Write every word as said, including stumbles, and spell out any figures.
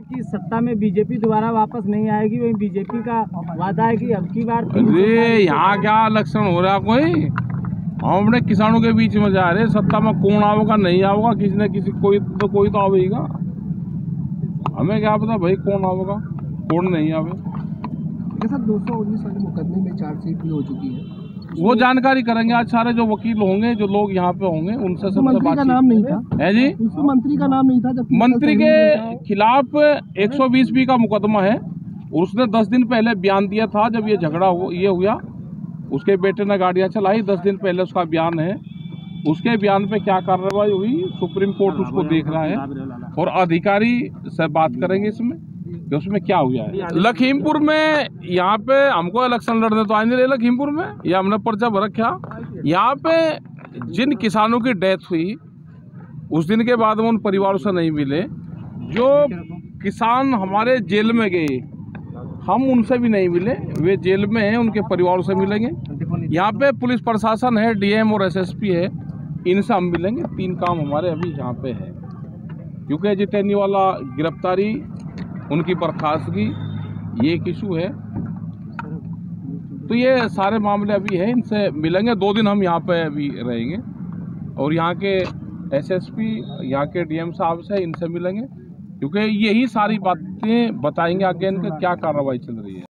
कि सत्ता में बीजेपी दोबारा वापस नहीं आएगी, वही बीजेपी का वादा है कि अब की बार। अरे यहाँ क्या इलेक्शन हो रहा कोई, हमने किसानों के बीच में जा रहे, सत्ता में कौन आवेगा नहीं आवेगा, किसी न किसी कोई तो कोई तो आवेगा, हमें क्या पता भाई कौन आवेगा कौन नहीं आवेगा। सर दो सौ उन्नीस वाले मुकदमे में चार्जशीट भी हो चुकी है, वो जानकारी करेंगे आज। सारे जो वकील होंगे जो लोग यहाँ पे होंगे उनसे सबसे बात। नाम नहीं था है जी, मंत्री का नाम नहीं था। मंत्री के खिलाफ एक सौ बीस बी का मुकदमा है, उसने दस दिन पहले बयान दिया था जब ये झगड़ा ये हुआ। उसके बेटे ने गाड़ियाँ चलाई, दस दिन पहले उसका बयान है। उसके बयान पे क्या कार्रवाई हुई, सुप्रीम कोर्ट उसको देख रहा है और अधिकारी से बात करेंगे इसमें कि उसमें क्या हुआ है। लखीमपुर में यहाँ पे हमको इलेक्शन लड़ने तो आए नहीं रहे। लखीमपुर में या हमने पर्चा भर रखा, यहाँ पे जिन किसानों की डेथ हुई उस दिन के बाद वो उन परिवारों से नहीं मिले। जो किसान हमारे जेल में गए हम उनसे भी नहीं मिले, वे जेल में हैं, उनके परिवारों से मिलेंगे। यहाँ पे पुलिस प्रशासन है, डीएम और एसएसपी है, इनसे हम मिलेंगे। तीन काम हमारे अभी यहाँ पे है, क्योंकि जितनी वाला गिरफ्तारी उनकी बर्खास्तगी ये एक इशू है, तो ये सारे मामले अभी हैं, इनसे मिलेंगे। दो दिन हम यहाँ पे अभी रहेंगे और यहाँ के एसएसपी यहाँ के डीएम साहब से इनसे मिलेंगे, क्योंकि यही सारी बातें बताएंगे आगे इनका क्या कार्रवाई चल रही है।